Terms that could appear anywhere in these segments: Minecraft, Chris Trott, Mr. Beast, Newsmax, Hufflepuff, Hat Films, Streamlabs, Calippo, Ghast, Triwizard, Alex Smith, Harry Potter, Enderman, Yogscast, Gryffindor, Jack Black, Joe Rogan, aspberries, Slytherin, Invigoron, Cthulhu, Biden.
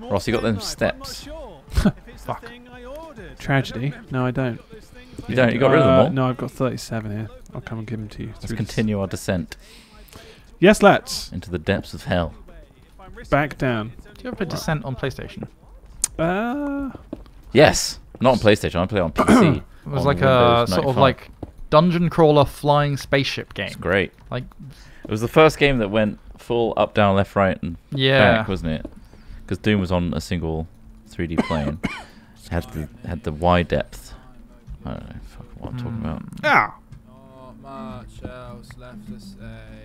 Ross, you got them steps. Fuck. Tragedy. No, I don't. You don't? You got rid of them all? No, I've got 37 here. I'll come and give them to you. Let's continue our descent. Yes, let's. Into the depths of hell. Back down. Do you ever play Descent on PlayStation? Yes. Not on PlayStation. I play on PC. It was like a sort of like dungeon crawler flying spaceship game. It's great. Like, it was the first game that went full up, down, left, right, and back, wasn't it? Because Doom was on a single 3D plane. It had the wide depth. I don't know what I'm talking about. Yeah. Not much else left to say.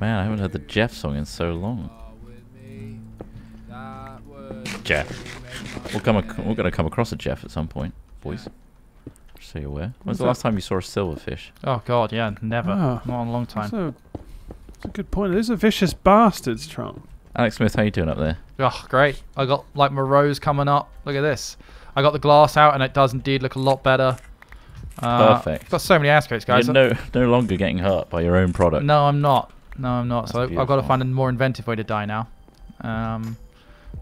Man, I haven't heard the Jeff song in so long. Jeff. We're gonna come across a Jeff at some point, boys. Just so you're aware. When's the last time you saw a silverfish? Oh god, yeah, never. Oh, not in a long time. That's a good point. Those are vicious bastards, Trump. Alex Smith, how you doing up there? Oh, great. I got like my rose coming up. Look at this. I got the glass out, and it does indeed look a lot better. Perfect. Got so many aspects, guys. You're no longer getting hurt by your own product. No, I'm not. No, I'm not. That's so beautiful. I've got to find a more inventive way to die now.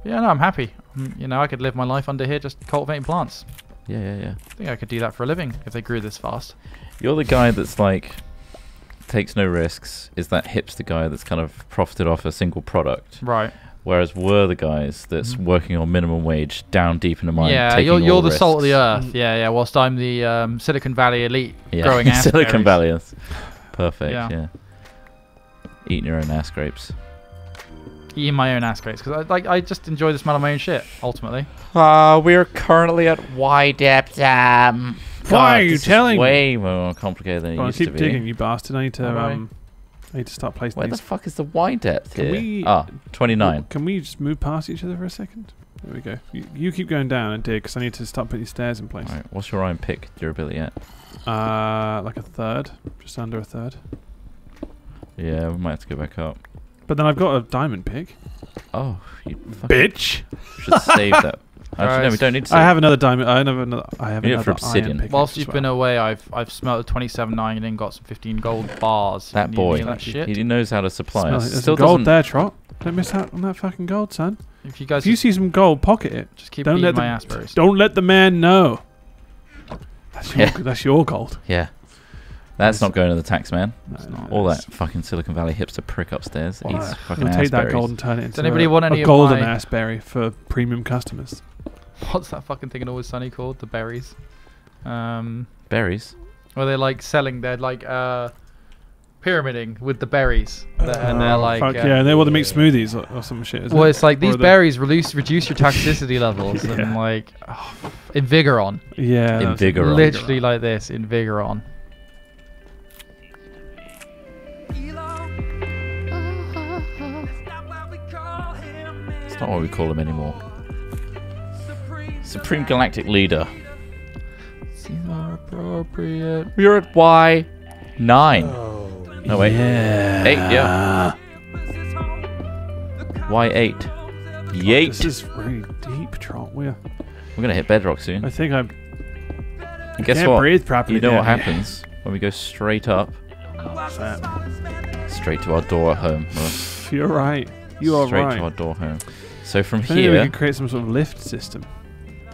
Yeah, no, I'm happy. You know, I could live my life under here just cultivating plants. Yeah. I think I could do that for a living if they grew this fast. You're the guy that's like takes no risks. Is that hipster guy that's kind of profited off a single product? Right. Whereas we're the guys that's working on minimum wage down deep in the mine. Yeah, you're the salt of the earth. Yeah. Whilst I'm the Silicon Valley elite growing ass grapes. Silicon Valley. Perfect. Yeah. Eating your own ass grapes. Eating my own ass grapes because I just enjoy the smell of my own shit. Ultimately. We are currently at wide depth. Why are you telling? Way more complicated than it used to be. I keep digging, you bastard. I need to. I need to start placing these. Where the fuck is the wide depth here? Ah, 29. Can we just move past each other for a second? There we go. You keep going down and dig, because I need to start putting stairs in place. Alright, what's your iron pick durability at? Like a third. Just under a third. Yeah, we might have to go back up. But then I've got a diamond pick. Oh, you bitch! We should save that. Actually, right. No, we don't need to save. I have another diamond. I have another obsidian. Whilst you've been away, I've smelted 27.9 and then got some 15 gold bars. That boy, that shit. He knows how to supply us. There's still gold there, Trot. Don't miss out on that fucking gold, son. If you see some gold, pocket it. Just keep eating my aspirations. Don't let the man know. That's your gold. Yeah. That's not going to the tax man. No, all that fucking Silicon Valley hipster prick upstairs eats fucking Asbury's. Take that gold and turn it into a golden Asbury for premium customers. What's that fucking thing in Always Sunny called? The berries. Berries? Well, they're like selling. They're like pyramiding with the berries. And they're like... Fuck yeah, and they want to make smoothies or some shit. Isn't it? It's like these berries reduce your toxicity levels. Yeah. And like... Oh, Invigoron. Yeah. Invigoron. Literally like this. Invigoron. It's not what we call him anymore. Supreme Galactic Leader. Seems more appropriate. We are at Y9. Oh, no wait. Yeah. 8. Yeah. Y8. Yeet. This is really deep, Trot. We're gonna hit bedrock soon. I think I'm. And guess what? Breathe properly. You know what happens when we go straight up. Straight to our door at home. You're right. You are right. Straight to our door home. So from here, we can create some sort of lift system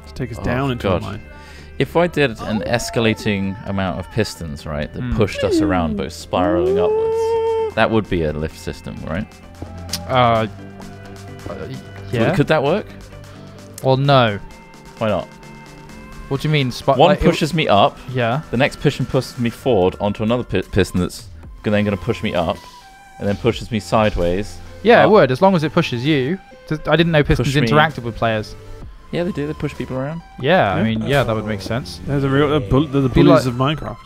to take us down into the mine. If I did an escalating amount of pistons, right, that pushed us around, but spiraling upwards, that would be a lift system, right? Yeah. Could that work? Well, no. Why not? What do you mean? One pushes me up. Yeah. The next pushes me forward onto another piston that's then going to push me up, and then pushes me sideways. Yeah, it would, as long as it pushes you. I didn't know pistons interacted with players. Yeah, they do. They push people around. Yeah, I mean, that would make sense. They're the bullies of Minecraft.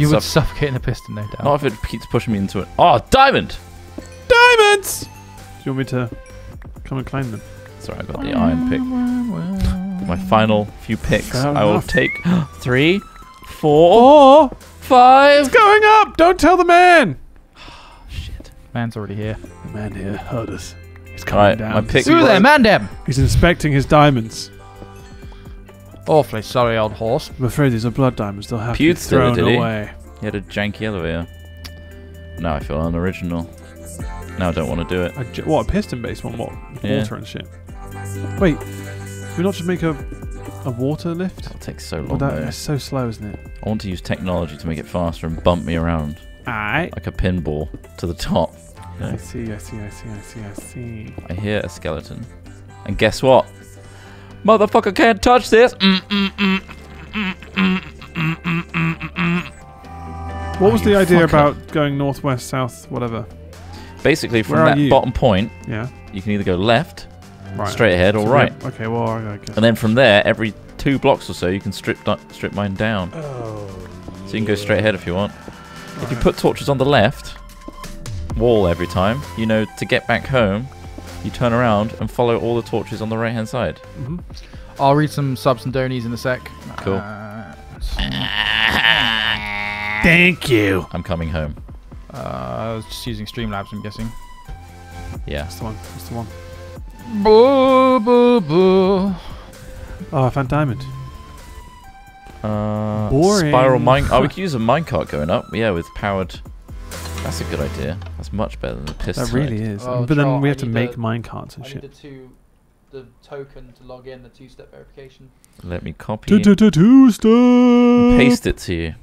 You would suffocate in a piston, no doubt. Not if it keeps pushing me into it. Oh, diamond! Diamonds! Do you want me to come and claim them? Sorry, I got the iron pick. My final few picks. I will take 3, 4, 5. It's going up! Don't tell the man! Man's already here. The man here heard us. He's coming down. Through there, Mandem! He's inspecting his diamonds. Awfully sorry, old horse. I'm afraid these are blood diamonds. They'll have to be thrown away. He had a janky elevator. Now I feel unoriginal. Now I don't want to do it. What, a piston-based one? What? Water and shit. Wait, can we not just make a water lift? That takes so long. That's so slow, isn't it? I want to use technology to make it faster and bump me around. Aight. Like a pinball to the top. You know? I see. I hear a skeleton. And guess what? Motherfucker can't touch this! What was the idea about going north, west, south, whatever? Basically, from that bottom point, you can either go left, straight ahead, or right. Okay, well, I guess. And then from there, every 2 blocks or so, you can strip mine down. Oh, so you can go straight ahead if you want. Right. If you put torches on the left wall every time, you know, to get back home, you turn around and follow all the torches on the right-hand side. Mm-hmm. I'll read some subs and donies in a sec. Cool. Thank you. I'm coming home. I was just using Streamlabs, I'm guessing. Yeah. That's the one. That's the one. Boo, boo, boo. Oh, I found diamond. Boring. Spiral mine. Oh, we could use a minecart going up. Yeah, with powered. That's a good idea. That's much better than the piston. That really is. Oh, but then we have to make minecarts and shit. The token to log in, the 2-step verification. Let me copy. 2-step. Paste it to you.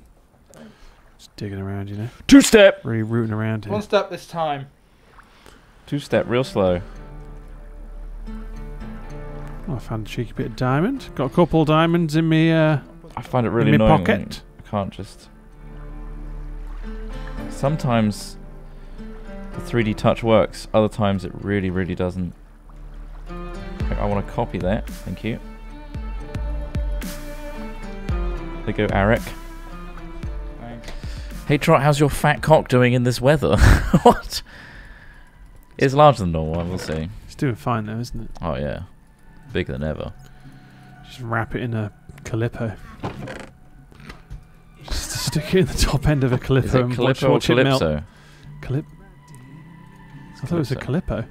Just digging around, you know. 2-step. Really rooting around here. 1 step this time. 2-step, real slow. Oh, I found a cheeky bit of diamond. Got a couple of diamonds in me. I find it really in my annoying. Pocket. I can't just. Sometimes the 3D touch works. Other times it really, really doesn't. I want to copy that. Thank you. There go, Eric. Thanks. Hey, Trot, how's your fat cock doing in this weather? What? It's larger than normal, I will say. It's doing fine, though, isn't it? Oh, yeah. Bigger than ever. Just wrap it in a Calippo. Just stick it in the top end of a Calippo. Is it Calippo or Calypso? I thought it was a Calippo.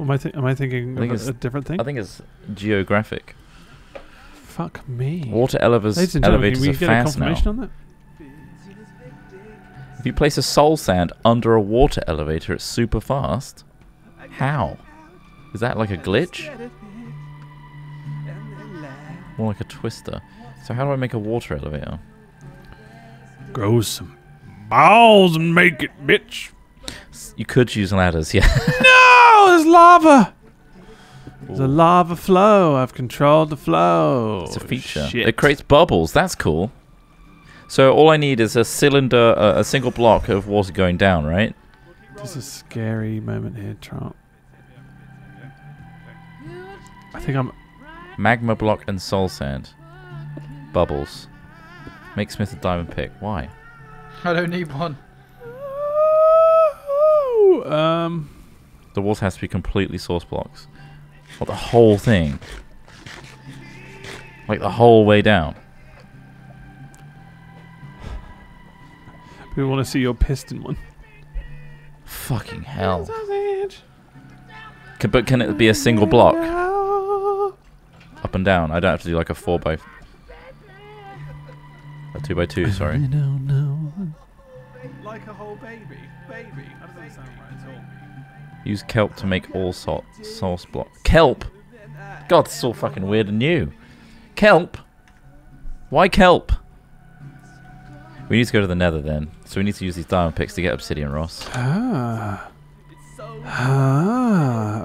Am I thinking of a different thing? I think it's geographic. Fuck me. Water elevators are fast now. On that? If you place a soul sand under a water elevator, it's super fast. How? Is that like a glitch? More like a twister. So how do I make a water elevator? Grow some balls and make it, bitch. You could use ladders, yeah. No, there's lava. There's a lava flow. I've controlled the flow. It's a feature. Shit. It creates bubbles. That's cool. So all I need is a cylinder, a single block of water going down, right? This is a scary moment here, Trump. I think I'm... Magma block and soul sand. Bubbles. Make Smith a diamond pick. Why? I don't need one. The water has to be completely source blocks. What, the whole thing? Like the whole way down. We want to see your piston one. Fucking hell. But can it be a single block? Up and down. I don't have to do like a 2x2, sorry. Like a whole baby. That doesn't sound right at all. Use kelp to make all source blocks. Kelp? God, this is all fucking weird and new. Kelp? Why kelp? We need to go to the nether then. So we need to use these diamond picks to get obsidian, Ross.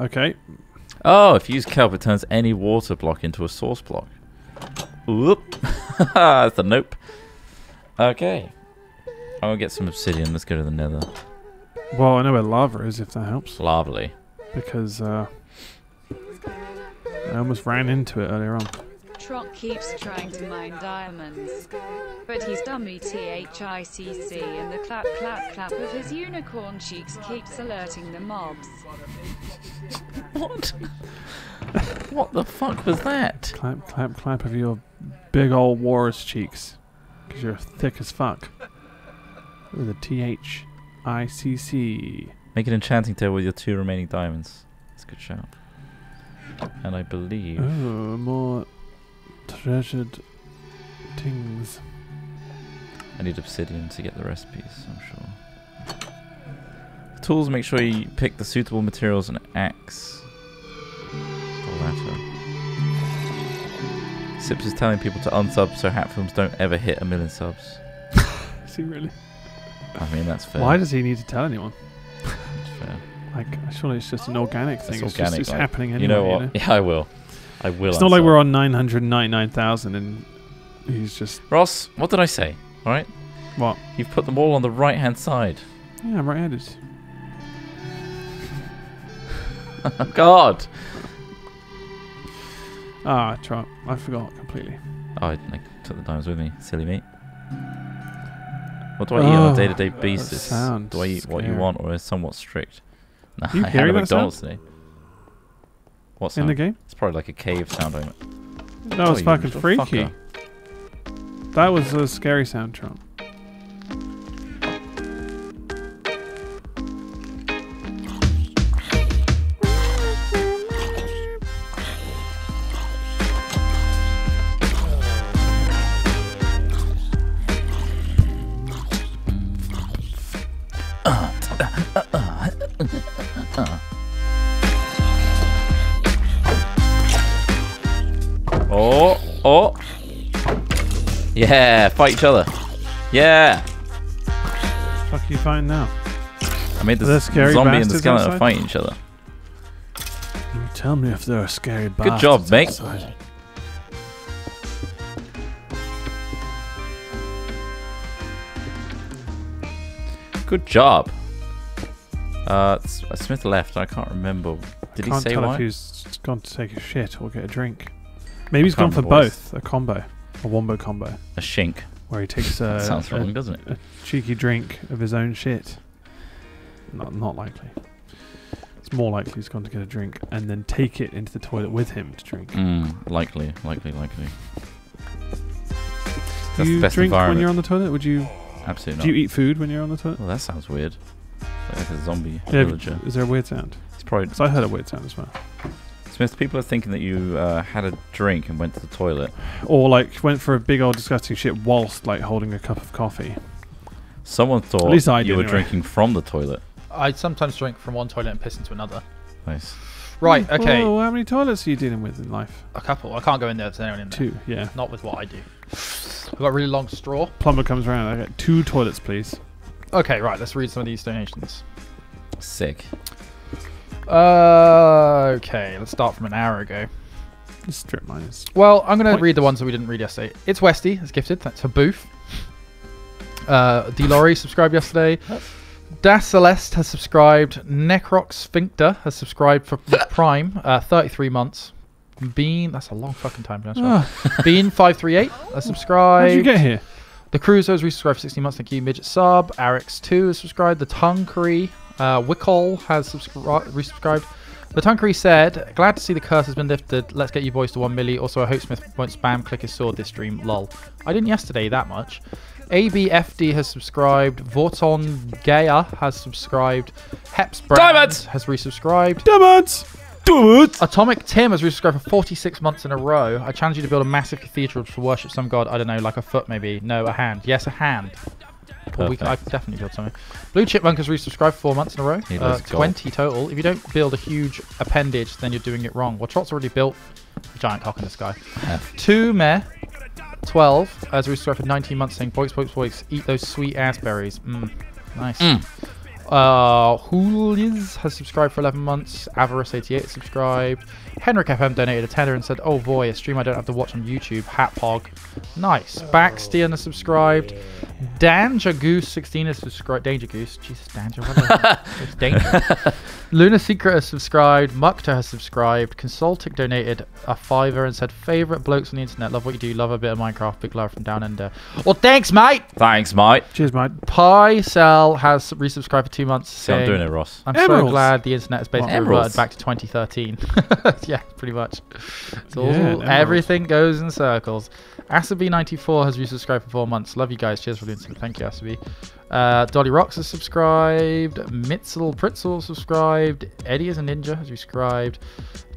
Okay. Oh, if you use kelp, it turns any water block into a source block. Whoop. That's a nope. Okay. I'll get some obsidian. Let's go to the nether. Well, I know where lava is, if that helps. Lovely. Because I almost ran into it earlier on. Trot keeps trying to mine diamonds, but he's dummy THICC, and the clap clap clap of his unicorn cheeks keeps alerting the mobs. What? What the fuck was that? Clap clap clap of your big old walrus cheeks, because you're thick as fuck. With a THICC. Make an enchanting table with your 2 remaining diamonds. That's a good shout. And I believe... Oh, more treasured things. I need obsidian to get the recipes, I'm sure. tools, make sure you pick the suitable materials and axe. The latter. Sips is telling people to unsub so Hat Films don't ever hit 1 million subs. Is he really? I mean, that's fair. Why does he need to tell anyone? That's fair. Like, surely it's just an organic thing. It's organic, just, it's like, happening anyway. You know what? You know? Yeah, I will. I will. It's not like we're on 999,000 and he's just... Ross, what did I say? All right? What? You've put them all on the right-hand side. Yeah, I'm right-handed. God! Ah, Trump. I forgot completely. Oh, I took the dimes with me. Silly me. What do I eat on a day-to-day basis? Do I eat scary. What you want, or is somewhat strict? Nah, I had a McDonald's today. What sound? In the game? It's probably like a cave sound. That was fucking freaky. Fucker. That was a scary sound, Trump. Yeah, fight each other. Yeah. What the fuck are you fighting now? I made the zombie and the skeleton are fighting each other. You tell me if there are scary bastards. Good job, mate. Outside. Good job. Smith left. I can't remember. Did he say why? I can't tell if he's gone to take a shit or get a drink. Maybe he's gone for both. A combo. A wombo combo. A shink. Where he takes a, sounds wrong, doesn't it? A cheeky drink of his own shit. Not likely. It's more likely he's gone to get a drink and then take it into the toilet with him to drink. Likely. That's the best environment. Do you drink when you're on the toilet? Would you? Absolutely not. Do you eat food when you're on the toilet? Well, that sounds weird. Like a zombie villager. Is there a weird sound? It's probably... Because I heard a weird sound as well. Smith, people are thinking that you had a drink and went to the toilet. Or, like, went for a big old disgusting shit whilst, like, holding a cup of coffee. Someone thought you were drinking from the toilet. I sometimes drink from one toilet and piss into another. Nice. Right, okay. Well, how many toilets are you dealing with in life? A couple. I can't go in there if there's anyone in there. Two, yeah. Not with what I do. I've got a really long straw. Plumber comes around. I get 2 toilets, please. Okay, right. Let's read some of these donations. Sick. Okay, let's start from an hour ago. Strip miners. Well, I'm going to read the ones that we didn't read yesterday. It's Westy. It's gifted. That's her booth. DeLory subscribed yesterday. Das Celeste has subscribed. Necrox Sphincter has subscribed for Prime. 33 months. Bean. That's a long fucking time. Bean538 has subscribed. How did you get here? The Cruiser has resubscribed for 16 months. Thank you. Midget sub. Arix2 has subscribed. The Tunkery. Wickol has resubscribed. The Tunkery said, glad to see the curse has been lifted. Let's get you boys to 1 milli. Also, I hope Smith won't spam click his sword this stream. Lol. I didn't yesterday that much. ABFD has subscribed. Vorton Gaia has subscribed. Hepsbrand has resubscribed. Diamonds! Atomic Tim has resubscribed for 46 months in a row. I challenge you to build a massive cathedral to worship some god. I don't know, like a foot maybe. No, a hand. Yes, a hand. Well, I've definitely built something. Blue Chipmunk has resubscribed 4 months in a row. 20 total. If you don't build a huge appendage, then you're doing it wrong. Well, Trot's already built a giant cock in the sky. Yeah. 2 Meh 12 has resubscribed for 19 months, saying boix boix boix. Eat those sweet ass berries. Nice. Huliz has subscribed for 11 months. Avarice88 subscribed. Henrik FM donated a tenner and said, oh boy, a stream I don't have to watch on YouTube. Hatpog. Nice. Baxtian has subscribed. Danger Goose 16 has subscribed. Danger Goose. Jesus, Danger. It's danger. Luna Secret has subscribed. Mukta has subscribed. Consultic donated a $5 and said, favorite blokes on the internet. Love what you do. Love a bit of Minecraft. Big love from Down Under. Well, thanks, mate. Thanks, mate. Cheers, mate. Pycel has resubscribed for 2 months. Saying, I'm doing it, Ross. I'm so glad the internet is basically reverted back to 2013. Yeah, pretty much. It's all, everything goes in circles. Asabi94 has resubscribed for 4 months. Love you guys. Cheers for the internet. Thank you, Asabi. Dolly Rocks has subscribed. Mitzel Pritzel subscribed. Eddie is a Ninja has resubscribed.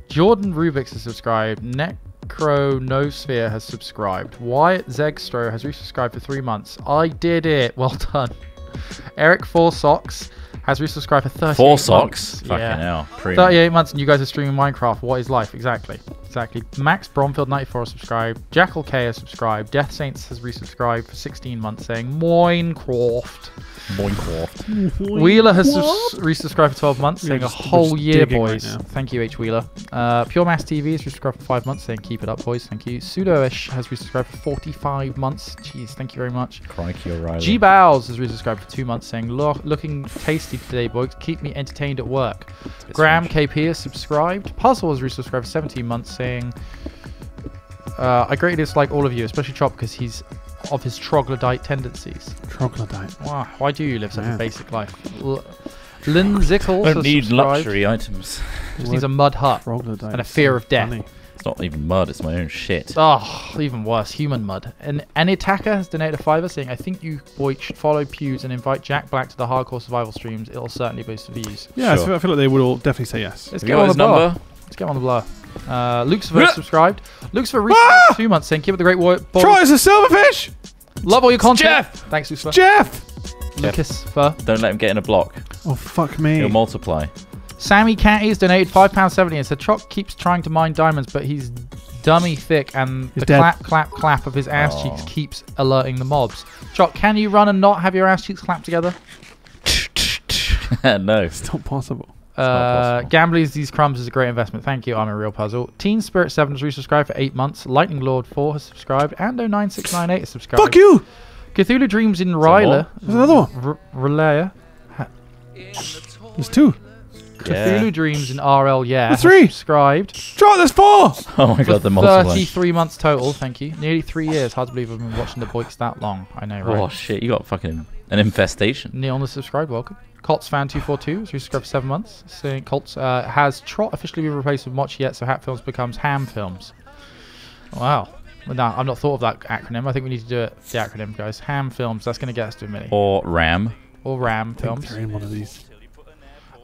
Jordan Rubix has subscribed. Necronosphere has subscribed. Wyatt Zegstro has resubscribed for 3 months. I did it. Well done. Eric Four Socks has resubscribed for 38 Four socks? Months. Fucking hell. Premium. 38 months and you guys are streaming Minecraft. What is life? Exactly. Exactly. Max Bromfield 94 has subscribed. Jackal K has subscribed. Death Saints has resubscribed for 16 months saying Minecraft. Minecraft. Wheeler has resubscribed for 12 months saying a whole year, boys. Right, thank you, H. Wheeler. Pure Mass TV has resubscribed for 5 months saying keep it up, boys. Thank you. Pseudo-ish has resubscribed for 45 months. Jeez, thank you very much. Crikey, O'Reilly. G Bowles has resubscribed for 2 months saying looking tasty today, boys. Keep me entertained at work. Graham KP has subscribed. Puzzle has resubscribed for 17 months saying I greatly dislike all of you, especially Chop, because he's of his troglodyte tendencies. Troglodyte. Wow, why do you live such a basic life? Lynn Zickles don't need luxury items. Just needs a mud hut and a fear of death. Funny. It's not even mud, it's my own shit. Oh, even worse, human mud. And Anitaka has donated a $5 saying, I think you boy should follow Pews and invite Jack Black to the hardcore survival streams. It'll certainly boost the views. Yeah, sure. I feel like they would all definitely say yes. Let's get on the blower. Let's get on the blower. Luxfer subscribed. Luxfer recently 2 months saying, keep it the great war. Troy is a silverfish! Love all your content. Jeff! Thanks, Luxfer. Jeff! Lucas Fur. Don't let him get in a block. Oh, fuck me. He'll multiply. Sammy Catty has donated £5.70 and said, Chop keeps trying to mine diamonds, but he's dummy thick and he's the dead. Clap, clap, clap of his ass cheeks keeps alerting the mobs. Chop, can you run and not have your ass cheeks clap together? No. It's not possible. Gamblies, these crumbs is a great investment. Thank you. I'm a real puzzle. Teen Spirit 7 has resubscribed for 8 months. Lightning Lord 4 has subscribed. Ando 9698 has subscribed. Fuck you! Cthulhu Dreams in Ryla. There's another one. Relaya. There's 2. Cthulhu Dreams in RL. Yeah. There's 3. Subscribed. Drop. There's 4. Oh my god, the multiple. 33 months total. Thank you. Nearly 3 years. Hard to believe I've been watching the Boyks that long. I know, right? Oh shit, you got fucking an infestation. Neil on the subscribed. Welcome. ColtsFan242 has resubscribed for 7 months. Saying Colts has Trot officially been replaced with Mochi yet, so Hat Films becomes Ham Films. Wow. Well, no, I've not thought of that acronym. I think we need to do it. The acronym, guys. Ham Films. That's going to get us to a mini. Or Ram. Or Ram Films. They're in one of these.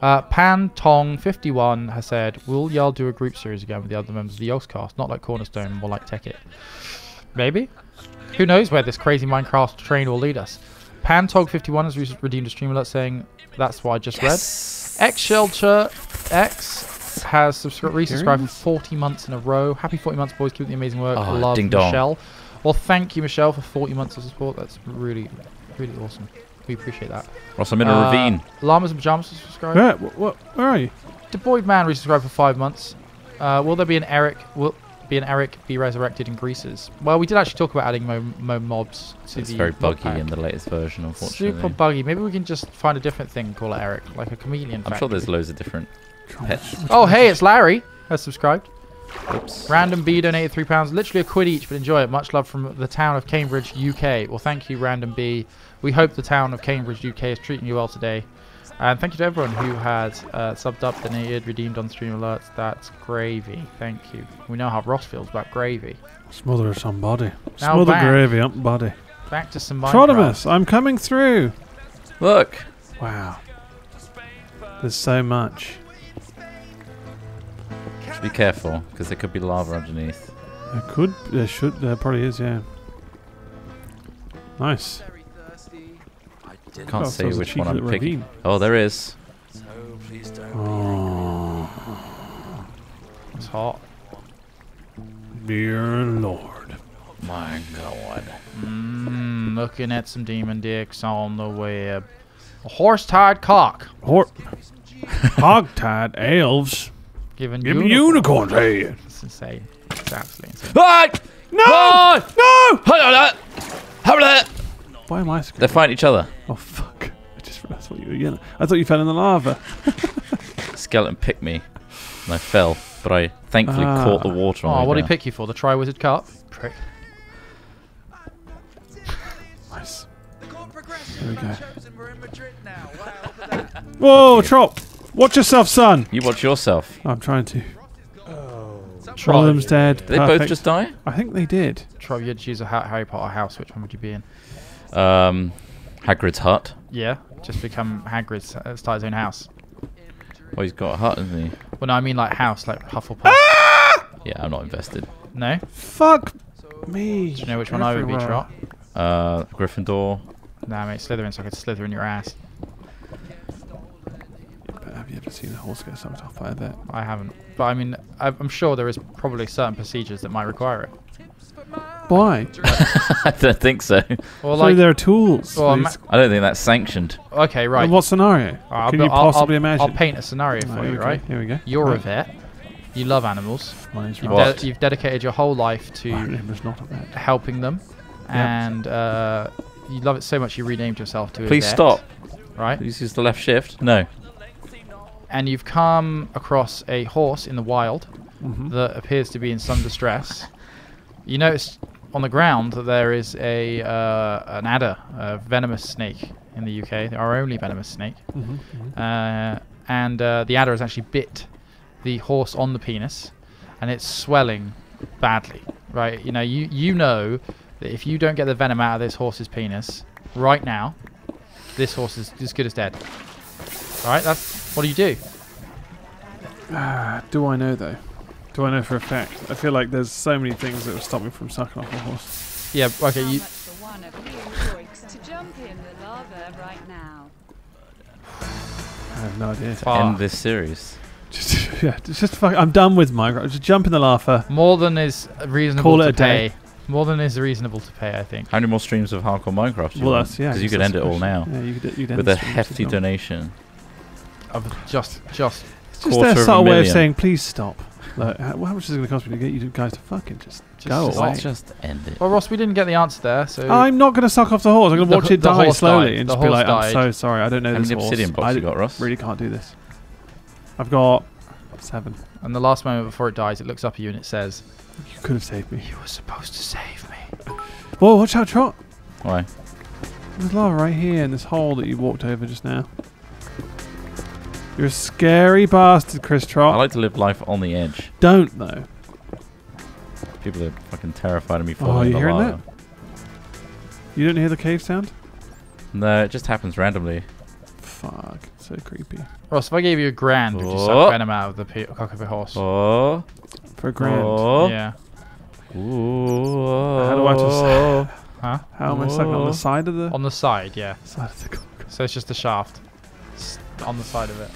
Pantong51 has said, will y'all do a group series again with the other members of the Yogscast? Not like Cornerstone, more like Tech It. Maybe. Who knows where this crazy Minecraft train will lead us. Pantog51 has redeemed a stream alert saying, that's what I just read. X Shelter X has resubscribed for 40 months in a row. Happy 40 months, boys. Keep up the amazing work. Oh, love, Michelle. Well, thank you, Michelle, for 40 months of support. That's really, really awesome. We appreciate that. Ross, I'm in a ravine. Llamas and Pajamas has subscribed. Yeah, where are you? Deboid Man resubscribed for 5 months. Will there be an Eric? Will be an Eric be resurrected in Greases? Well, we did actually talk about adding mobs to it's the very buggy pack. In the latest version, unfortunately. Super buggy. Maybe we can just find a different thing and call it Eric, like a chameleon factory. I'm sure there's loads of different pets. Oh, hey, it's Larry has subscribed. Oops. Random B donated £3. Literally a quid each, but enjoy it. Much love from the town of Cambridge, UK. Well, thank you, Random B. We hope the town of Cambridge, UK is treating you well today. And thank you to everyone who has subbed up, donated, redeemed on stream alerts. That's gravy. Thank you. We know how Ross feels about gravy. Smother somebody. Now smother back. Gravy up body. Back to some Minecraft. Trodimus, I'm coming through. Look. Wow. There's so much. Should be careful, because there could be lava underneath. There could. There should. There probably is. Yeah. Nice. Can't see which one I'm picking. Oh, there is. Oh. It's hot. Dear Lord. My God. Looking at some demon dicks on the web. A horse-tied cock. Hog-tied elves. Giving unicorns head. It's insane. It's absolutely insane. Ah! No! Oh! No! Hold on that! Why am I screaming? They fight each other. Oh fuck! I just realised what you were yelling. I thought you fell in the lava. Skeleton picked me, and I fell, but I thankfully caught the water. Oh, what did he pick you for? The Triwizard Cup? Prick. Nice. There we go. Whoa, Trop! Watch yourself, son. You watch yourself. I'm trying to. Trollum's dead. Did they both just die? I think they did. Trop, you'd choose a Harry Potter house. Which one would you be in? Hagrid's hut. Yeah, just become Hagrid's, start his own house. Well, he's got a hut, hasn't he? Well, no, I mean like house, like Hufflepuff. Ah! Yeah, I'm not invested. No? Fuck me. Do you know which one I would be, Trot? Gryffindor. Nah, mate, Slytherin, so I could slither in your ass. actually seen the horse get sucked off by a bit. I haven't. But I mean, I'm sure there is probably certain procedures that might require it. Why? I don't think so. Or like, so there are tools. Or I don't think that's sanctioned. Okay, right. Well, what scenario? Can you possibly imagine? I'll paint a scenario for you, right? Here we go. You're a vet. You love animals. Mine's right. You've dedicated your whole life to helping them. Yeah. And you love it so much you renamed yourself to a vet. Please stop. Right? This is the left shift. No. And you've come across a horse in the wild that appears to be in some distress. You notice on the ground that there is a an adder, a venomous snake in the UK, our only venomous snake. The adder has actually bit the horse on the penis, and it's swelling badly. Right? You know, you know that if you don't get the venom out of this horse's penis right now, this horse is as good as dead. All right? That's what do you do? Do I know though? Do I know for a fact? I feel like there's so many things that will stop me from sucking off a horse. Yeah, okay, you... I have no idea. End this series. Just, yeah, just fuck, I'm done with Minecraft. Just jump in the lava. More than is reasonable Call it to a pay. Day. More than is reasonable to pay, I think. How many more streams of Hardcore Minecraft? Well, that's, yeah. Because you could end it all now. Yeah, you'd end with a hefty donation. Of just... It's just their subtle way of saying, please stop. Like, how much is it going to cost me to get you guys to fucking just go away? Just end it. Well, Ross, we didn't get the answer there, so... I'm not going to suck off the horse. I'm going to watch it die slowly and just be like, I'm so sorry, I don't know this horse. How many obsidian blocks you got, Ross? I really can't do this. I've got 7. And the last moment before it dies, it looks up at you and it says... You could have saved me. You were supposed to save me. Whoa, watch out, Trot. Why? There's lava right here in this hole that you walked over just now. You're a scary bastard, Chris Trott. I like to live life on the edge. Don't, though. People are fucking terrified of me falling in the lava. Oh, you hearing that? You didn't hear the cave sound? No, it just happens randomly. Fuck, it's so creepy. Ross, if I gave you £1,000, would you suck venom out of the cock of a horse? Oh. For £1,000? Oh. Yeah. Ooh. How do I just... Huh? How am I sucking on the side of the... On the side, yeah. Side of the cock. So it's just a shaft. On the side of it.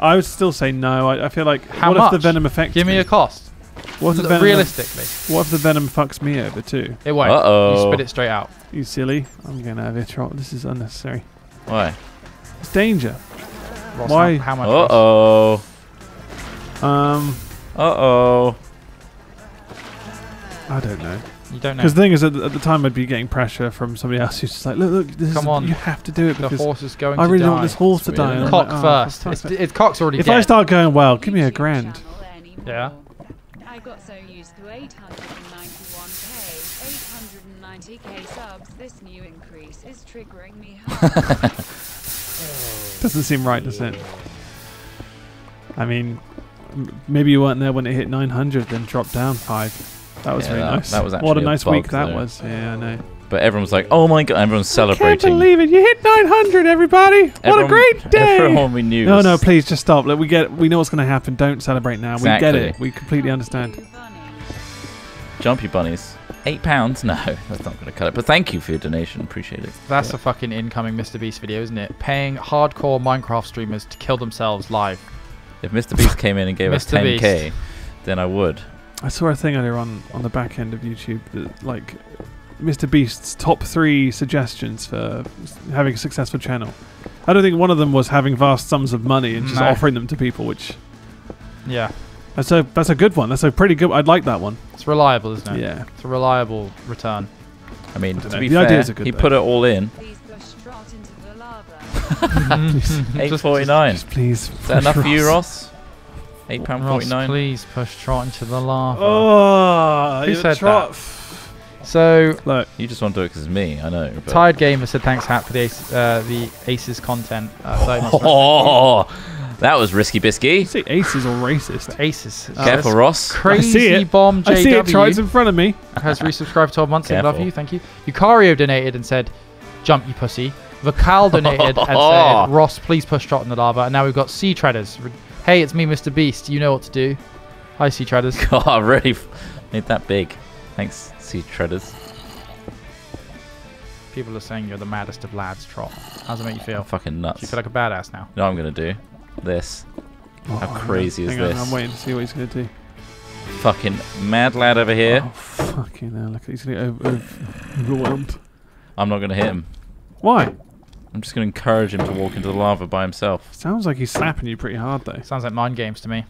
I would still say no. I feel like what if the venom affects me? Give me a cost. What if the venom, realistically? What if the venom fucks me over too? It won't. Uh-oh. You spit it straight out. You silly. I'm going to have a Trot. This is unnecessary. Why? It's danger. Ross, why? How much? Uh-oh. Uh-oh. I don't know. You don't know. Because the thing is, at the time, I'd be getting pressure from somebody else who's just like, look, this is, you have to do it because the horse is going to die. I really want this horse to die. Cock first. It's cock's already dead. If I start going wild, give me £1,000. Yeah. I got so used to 891k, 890k subs. This new increase is triggering me hard. Doesn't seem right, does it? I mean, maybe you weren't there when it hit 900, then dropped down 5. That was really nice. That was actually what a nice week that was. Yeah, I know. But everyone was like, oh my god, everyone's celebrating. I can't believe it. You hit 900, everybody. What a great day. Everyone we knew. No, please just stop. Look, we know what's going to happen. Don't celebrate now. Exactly. We get it. We completely understand. Jumpy bunnies. £8? No, that's not going to cut it. But thank you for your donation. Appreciate it. That's a fucking incoming Mr. Beast video, isn't it? Paying hardcore Minecraft streamers to kill themselves live. If Mr. Beast came in and gave us 10k, then I would. I saw a thing earlier on the back end of YouTube that, like, Mr. Beast's top 3 suggestions for having a successful channel. I don't think one of them was having vast sums of money and just offering them to people, which... Yeah. That's a good one. That's a pretty good... I'd like that one. It's reliable, isn't it? Yeah. It's a reliable return. I mean, to be fair, he put it all in. 8.49. Please. Is that enough for you, Ross? £8.49. Please push Trot into the lava. Oh, who said that? So look, you just want to do it because it's me. I know. Tired Gamer said thanks, Hat, for the Aces content. That was risky, bisky. Say Aces or racist? Aces. Careful, Ross. Crazy Bomb JW. I see it. Tries in front of me. Has resubscribed 12 months. Love you. Thank you. Yucario donated and said, "Jump, you pussy." Vakal donated and said, "Ross, please push Trot in the lava." And now we've got Sea Treaders. Hey, it's me, Mr. Beast. You know what to do. Hi, Sea Treaders. God, I really made that big. Thanks, Sea Treaders. People are saying you're the maddest of lads, Trot. How does it make you feel? I'm fucking nuts. Do you feel like a badass now? You know what I'm going to do? This. Oh, how crazy is this? Hang on, I'm waiting to see what he's going to do. Fucking mad lad over here. Oh, fucking hell. Look, he's going to get overwhelmed. I'm not going to hit him. Why? I'm just going to encourage him to walk into the lava by himself. Sounds like he's slapping you pretty hard, though. Sounds like mind games to me.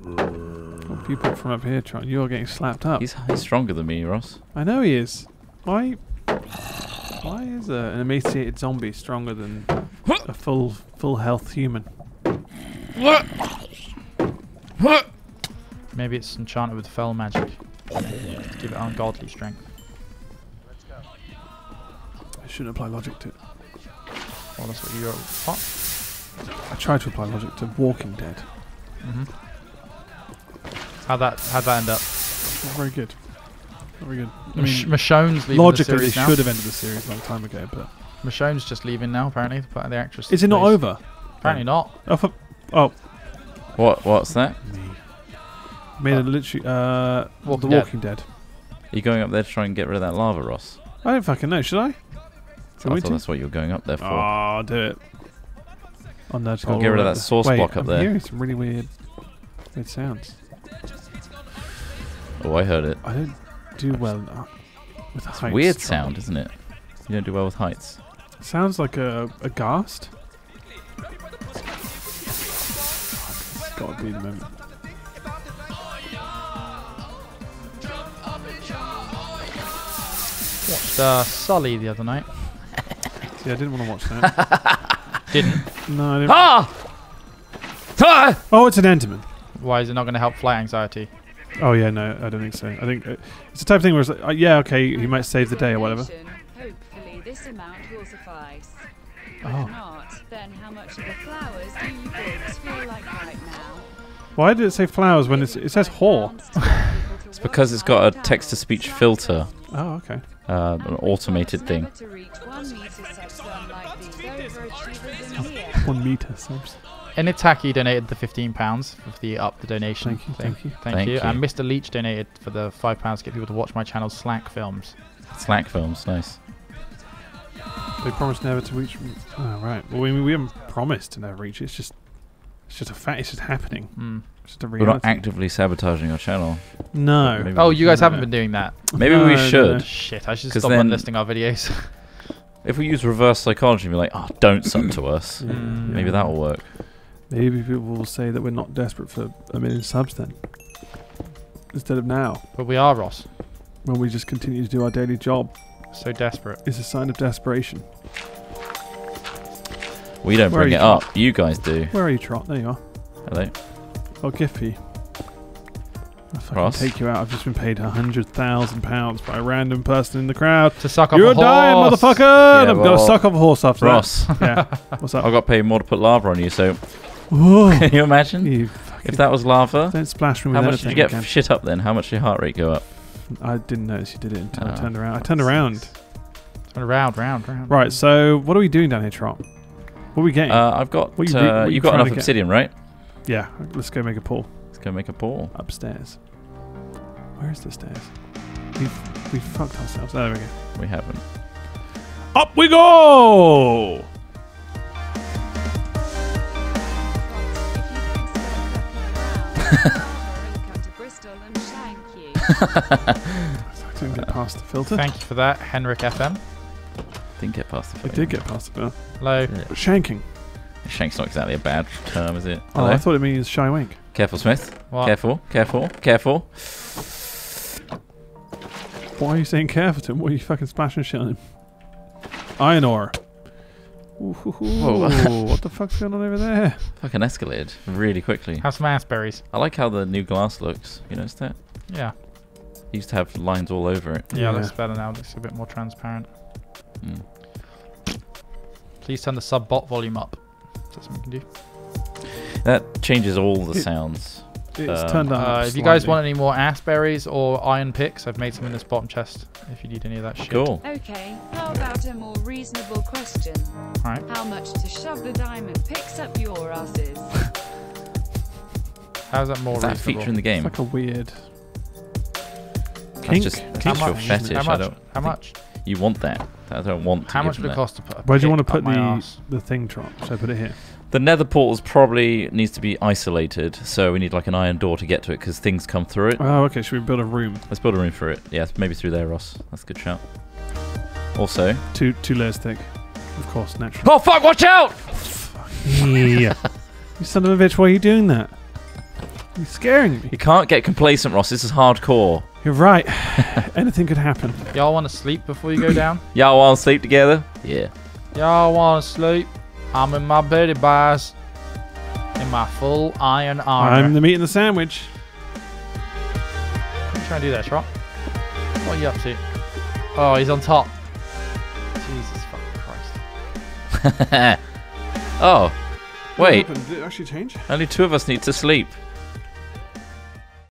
Well, people from up here, Tron, you're getting slapped up. He's stronger than me, Ross. I know he is. Why is an emaciated zombie stronger than a full health human? What? What? Maybe it's enchanted with fell magic. Give it ungodly strength. I shouldn't apply logic to it. Well, that's what you got. What? I tried to apply logic to Walking Dead. Mm-hmm. How'd that end up? Not very good. Not very good. I mean, Michonne's leaving the series now. Logically, they should have ended the series a long time ago, but Michonne's just leaving now. Apparently, the actress. Is it not over? Apparently not. Oh, for, What? What's that? Made it literally. The Walking Dead. Are you going up there to try and get rid of that lava, Ross? I don't fucking know. Should I? I thought that's what you were going up there for. Oh, do it. Oh, no, just get rid of that source block up there. I'm hearing some really weird sounds. Oh, I heard it. I don't do well with heights. It's a weird sound, isn't it? You don't do well with heights. It sounds like a ghast. It's got to be the moment. Watched Sully the other night. See, I didn't want to watch that. Didn't? No, I didn't. Ah! Oh, it's an Enderman. Why is it not going to help flight anxiety? Oh, yeah, no, I don't think so. I think it's the type of thing where it's like, yeah, okay, he might save the day or whatever. Hopefully this amount will suffice. If not, then how much of the flowers do you folks feel like right now? Why did it say flowers when it says whore? It's because it's got a text-to-speech filter. Oh, okay. An automated thing. 1 meter subs. Initaki donated the £15 for the up the donation. Thank you. Thank you. And Mr. Leach donated for the £5 to get people to watch my channel, Slack Films. Slack Films, nice. They promised never to reach. Oh, right. Well, we haven't promised to never reach. It's just a fact. It's just happening. Mm. It's just a reality. We're not actively sabotaging our channel. No. Maybe you guys haven't been doing that. Maybe we should. No. Shit, I should stop unlisting our videos. If we use reverse psychology and be like, oh, don't sub to us, maybe that'll work. Maybe people will say that we're not desperate for a million subs then. Instead of now. But we are, Ross. When we just continue to do our daily job. So desperate. It's a sign of desperation. We don't bring it up. You guys do. Where are you, Trot? There you are. Hello. Oh, Giffy. I'll take you out. I've just been paid £100,000 by a random person in the crowd. To suck off a horse. You're dying, motherfucker! Yeah, I've got to suck off a horse after that. Ross. Yeah. What's up? I got paid more to put lava on you, so. Whoa. Can you imagine? If that was lava. Don't splash me with anything. How much did you get shit up then? How much did your heart rate go up? I didn't notice you did it until I turned around. I turned around. Round. Right, so what are we doing down here, Trot? What are we getting? I've got. You've got enough obsidian, right? Yeah. Let's go make a pool. Upstairs. Where is the stairs? We've fucked ourselves. Oh, there we go. We haven't. Up we go! I didn't get past the filter. Thank you for that, Henrik FM. Didn't get past the filter. I did get past the filter. Hello. Yeah. Shanking. Shank's not exactly a bad term, is it? Hello? Oh, I thought it means shy wink. Careful, Smith. What? Careful. Why are you saying careful to him? What are you fucking splashing shit on him? Iron ore. Whoa. What the fuck's going on over there? Fucking escalated really quickly. Have some aspberries. I like how the new glass looks. You notice that? Yeah. It used to have lines all over it. Yeah, it looks better now. It looks a bit more transparent. Mm. Please turn the sub-bot volume up. That's what we can do. That changes all the sounds. It's turned up. If you guys want any more aspberries or iron picks, I've made some in this bottom chest if you need any of that shit. Cool. Okay, how about a more reasonable question? Alright. How much to shove the diamond picks up your asses? How's that more reasonable? Is that a feature in the game? It's like a weird... Kink? That's just your fetish. How much? You want that. I don't want to. How much would it cost to put up? Where do you want to put the thing, Trot? So I put it here. The nether portals probably needs to be isolated, so we need like an iron door to get to it because things come through it. Oh, okay. Should we build a room? Let's build a room for it. Yeah, maybe through there, Ross. That's a good shout. Also, two layers thick, of course, naturally. Oh fuck! Watch out! Yeah. You son of a bitch! Why are you doing that? You're scaring me. You can't get complacent, Ross. This is hardcore. You're right. Anything could happen. Y'all want to sleep before you go down? Y'all want to sleep together? Yeah. Y'all want to sleep? I'm in my birdie bars. In my full iron armor. I'm the meat and the sandwich. What are you trying to do there, Trot? What are you up to? Oh, he's on top. Jesus fucking Christ. Oh. Wait. Did it actually change? Only two of us need to sleep.